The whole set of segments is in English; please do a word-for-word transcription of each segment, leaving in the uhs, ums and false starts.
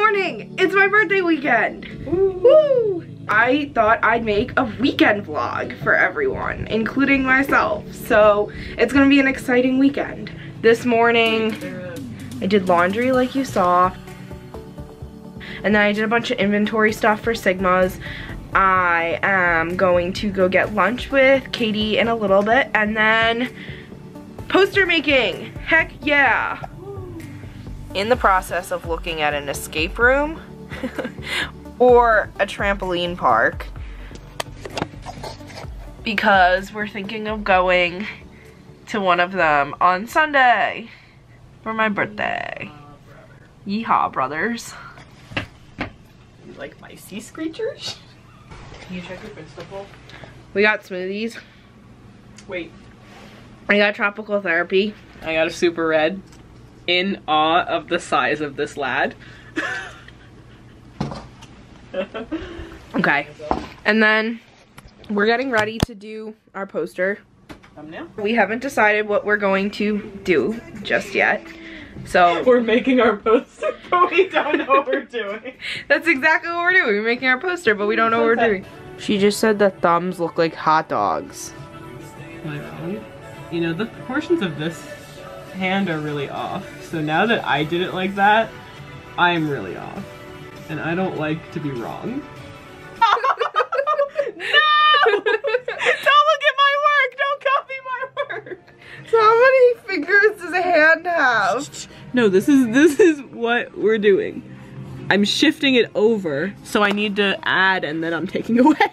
morning! It's my birthday weekend! Ooh. Woo! I thought I'd make a weekend vlog for everyone, including myself. So it's gonna be an exciting weekend. This morning, I did laundry like you saw. And then I did a bunch of inventory stuff for Sigma's. I am going to go get lunch with Katie in a little bit. And then poster making! Heck yeah! In the process of looking at an escape room or a trampoline park, because we're thinking of going to one of them on Sunday for my birthday. Yeehaw, brothers. You like my sea screechers? Can you check your principal? We got smoothies. Wait. I got tropical therapy. I got a super red. In awe of the size of this lad. Okay. And then we're getting ready to do our poster. Thumbnail? We haven't decided what we're going to do just yet. So we're making our poster, but we don't know what we're doing. That's exactly what we're doing. We're making our poster, but we don't know what we're doing. She just said that thumbs look like hot dogs. You know, the proportions of this hand are really off, so now that I did it like that, I'm really off, and I don't like to be wrong. No! Don't look at my work! Don't copy my work! So how many fingers does a hand have? No, this is this is what we're doing. I'm shifting it over, so I need to add, and then I'm taking away.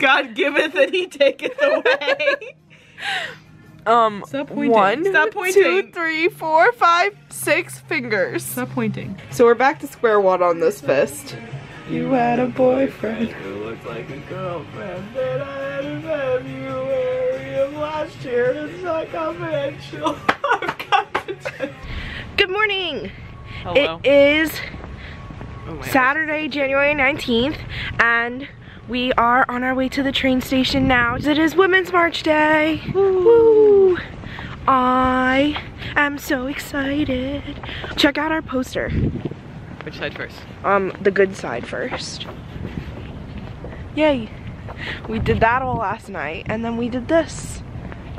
God giveth and he taketh away. Um, Stop pointing. one, Stop pointing. two, three, four, five, six fingers. Stop pointing. So we're back to square one on this fist. You had a boyfriend who looked like a girlfriend that I had in February of last year. It's not confidential. I've got to. Good morning. Hello. It is oh Saturday, God. January nineteenth, and we are on our way to the train station now. It is Women's March Day. Woo. Woo. I am so excited. Check out our poster. Which side first? Um, the good side first. Yay. We did that all last night, and then we did this.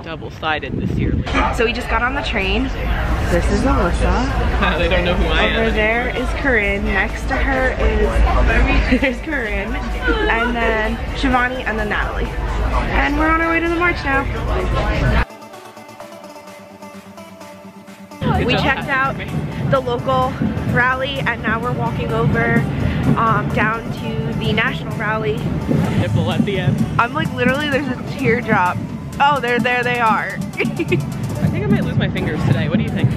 Double-sided this year. So we just got on the train. This is Alyssa. They don't know who I am. Over there is Corinne. Next to her is there's Corinne. And then Shivani and then Natalie. And we're on our way to the march now. We checked out the local rally and now we're walking over um, down to the national rally. Nipple at the end. I'm like literally there's a teardrop. Oh, there, there they are. I think I might lose my fingers today. What do you think?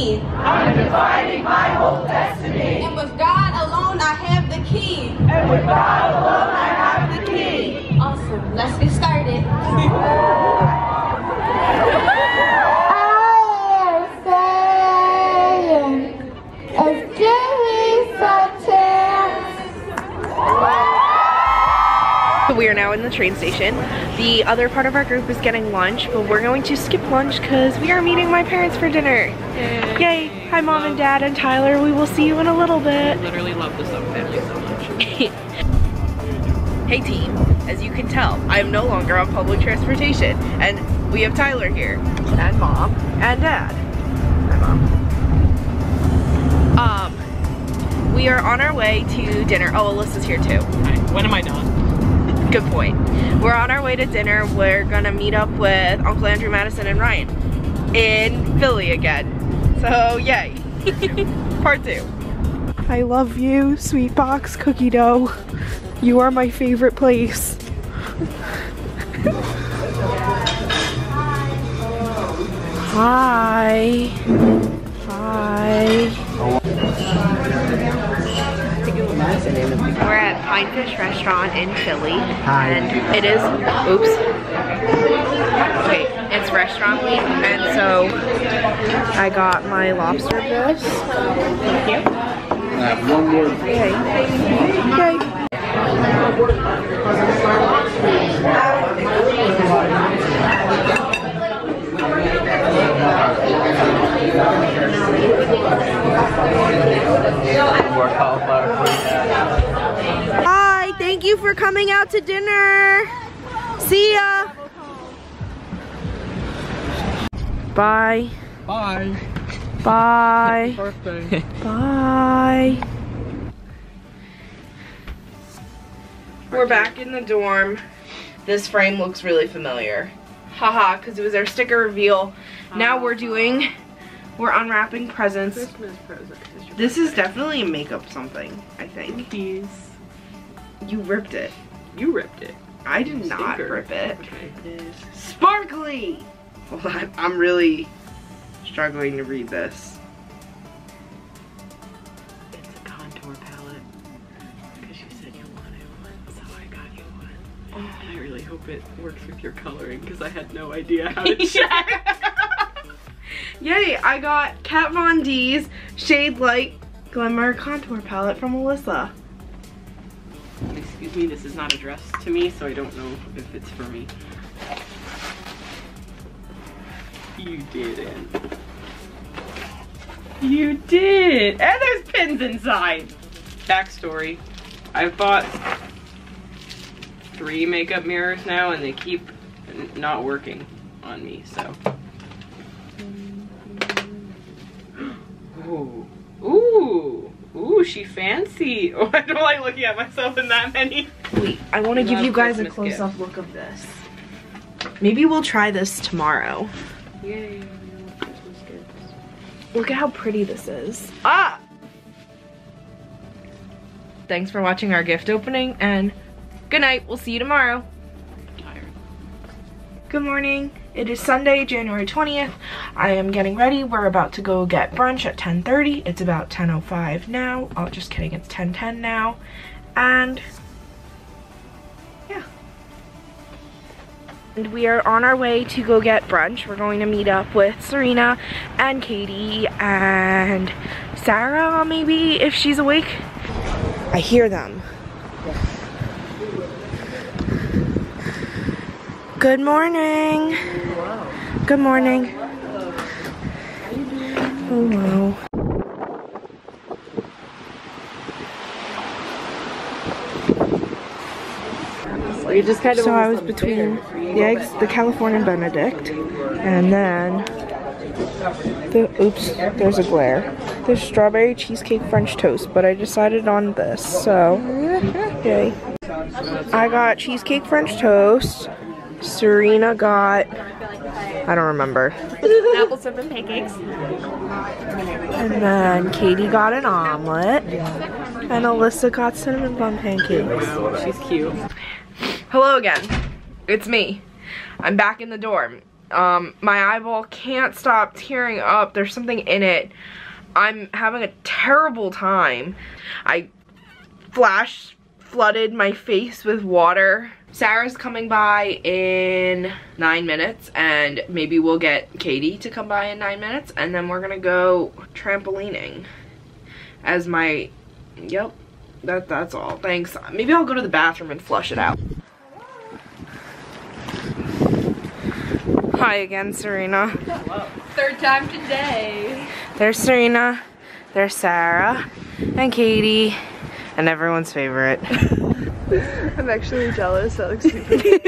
I'm defining my whole destiny. And with God alone, I have the key. And with God alone, I have the key. Awesome. Let's get started. I am saying, let's give me some chance. We are now in the train station. The other part of our group is getting lunch, but we're going to skip lunch because we are meeting my parents for dinner. Yay! Yay. Hi Mom and Dad and Tyler, we will see you in a little bit. I literally love this family so much. Hey team, as you can tell, I am no longer on public transportation and we have Tyler here. And Mom. And Dad. Hi Mom. Um, we are on our way to dinner. Oh, Alyssa's here too. Hi. When am I done? Good point. We're on our way to dinner. We're gonna meet up with Uncle Andrew, Madison, and Ryan. in Philly again. So yay. Part two. I love you, Sweet Box Cookie Dough. You are my favorite place. Hi. Hi. We're at Pinefish Restaurant in Philly. Hi. And it is, oops. Okay, it's restaurant week, and so I got my lobster bisque. Thank you. I have one more. Okay. Okay. Hi, thank you for coming out to dinner. See ya. Bye. Bye. Bye. Birthday. Bye. We're back in the dorm. This frame looks really familiar. Haha, because it was our sticker reveal. Now we're doing, we're unwrapping presents. Christmas present. This is definitely a makeup something, I think. Jeez. You ripped it. You ripped it. I did not rip it. It is sparkly! Hold on, I'm really struggling to read this. It's a contour palette. Because you said you wanted one, so I got you one. Oh. And I really hope it works with your coloring, because I had no idea how to check. Yay, I got Kat Von D's Shade Light Glimmer Contour Palette from Melissa. Excuse me, this is not addressed to me, so I don't know if it's for me. You didn't. You did! And there's pins inside! Backstory. I've bought three makeup mirrors now and they keep not working on me, so. Ooh. Ooh! Ooh, she fancy! Oh, I don't like looking at myself in that many. Wait, I want to give you guys Christmas a close-up look of this. Maybe we'll try this tomorrow. Yay, Christmas gifts. Look at how pretty this is. Ah! Thanks for watching our gift opening, and good night. We'll see you tomorrow. Tired. Good morning. It is Sunday, January twentieth. I am getting ready. We're about to go get brunch at ten thirty. It's about ten oh five now. Oh, just kidding. It's ten ten now. And yeah. And we are on our way to go get brunch. We're going to meet up with Serena and Katie and Sarah, maybe, if she's awake. I hear them. Good morning. Wow. Good morning. Hello. How you doing? Hello. You just kind of so I was between the eggs, the California Benedict, and then the oops, there's a glare. There's strawberry cheesecake French toast, but I decided on this, so okay. I got cheesecake French toast. Serena got I don't remember. Apple soup and pancakes. And then Katie got an omelet. And Alyssa got cinnamon bun pancakes. She's cute. Hello again, it's me. I'm back in the dorm. Um, my eyeball can't stop tearing up. There's something in it. I'm having a terrible time. I flash flooded my face with water. Sarah's coming by in nine minutes, and maybe we'll get Katie to come by in nine minutes, and then we're gonna go trampolining as my, yep, that, that's all. Thanks. Maybe I'll go to the bathroom and flush it out. Hi again, Serena. Hello. Third time today. There's Serena, there's Sarah, and Katie, and everyone's favorite. I'm actually jealous. That looks super cute.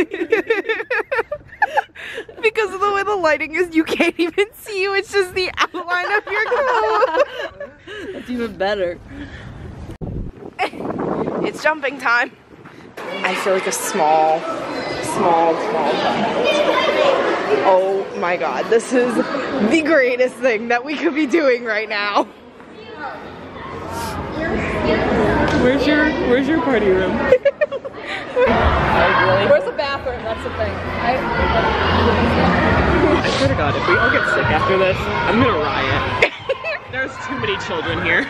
Because of the way the lighting is, you can't even see you. It's just the outline of your clothes. That's even better. It's jumping time. I feel like a small, small, small. Oh my god, this is the greatest thing that we could be doing right now. Where's your where's your party room? Where's the bathroom? That's the thing. I, I swear to god, if we all get sick after this, I'm gonna riot. There's too many children here.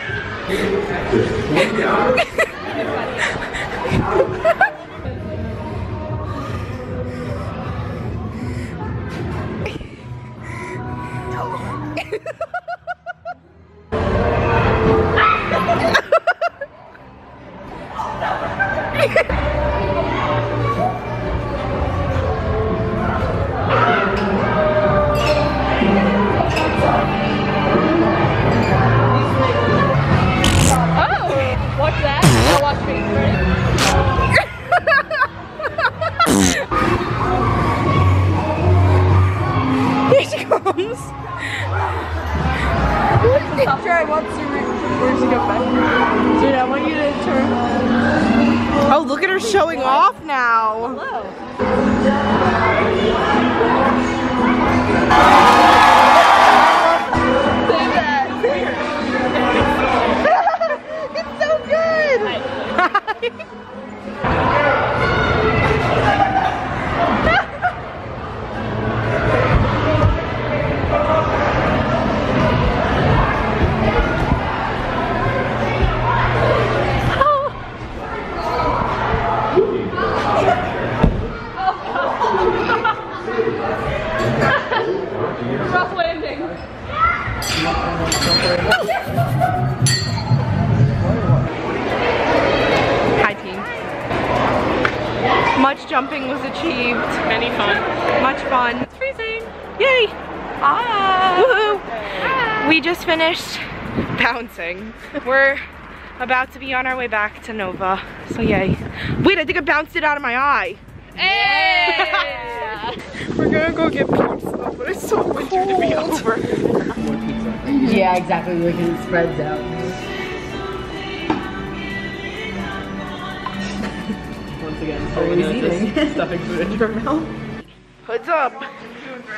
Jumping was achieved. Any fun? Much fun. It's freezing. Yay! Ah! Woohoo! Ah. We just finished bouncing. We're about to be on our way back to Nova. So yay. Wait, I think I bounced it out of my eye. Yeah. We're gonna go get pizza, but it's so winter cold. To be over. Yeah, exactly. We're gonna spread out. Again, so we're stuffing food into her mouth. Hoods up.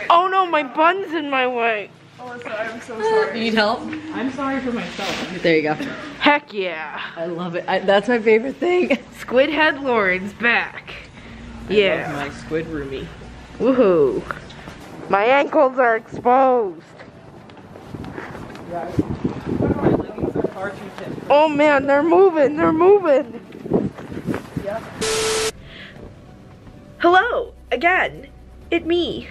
Oh no, my bun's in my way. Alyssa, I'm so sorry. You need help? I'm sorry for myself. There you go. Heck yeah. I love it. I, that's my favorite thing. Squid head Lauren's back. I yeah. Love my squid roomie. Woohoo. My ankles are exposed. Right. My leggings are far too thin. Oh man, they're moving. They're moving. Yeah. Hello again, it me.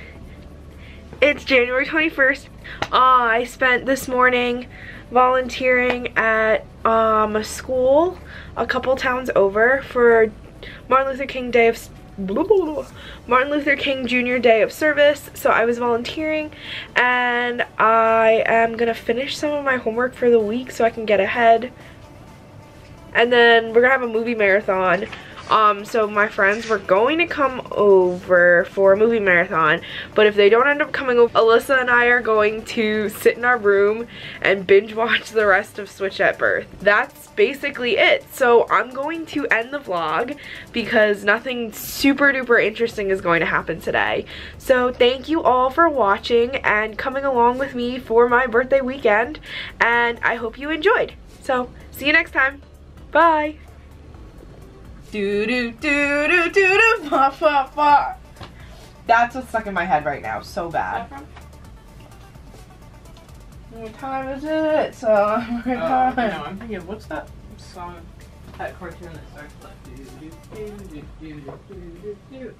It's January twenty-first. Uh, I spent this morning volunteering at um, a school a couple towns over for Martin Luther King Day of blah, blah, blah, Martin Luther King Junior Day of Service. So I was volunteering, and I am gonna finish some of my homework for the week so I can get ahead. And then we're gonna have a movie marathon. Um, so my friends were going to come over for a movie marathon, but if they don't end up coming over, Alyssa and I are going to sit in our room and binge watch the rest of Switched at Birth. That's basically it. So I'm going to end the vlog because nothing super duper interesting is going to happen today. So thank you all for watching and coming along with me for my birthday weekend, and I hope you enjoyed. So see you next time. Bye. Do do do do do do fa fa fa. That's what's stuck in my head right now, so bad. What time is it? So uh, no, I'm thinking, what's that song, that cartoon that starts like do do do do do do do do?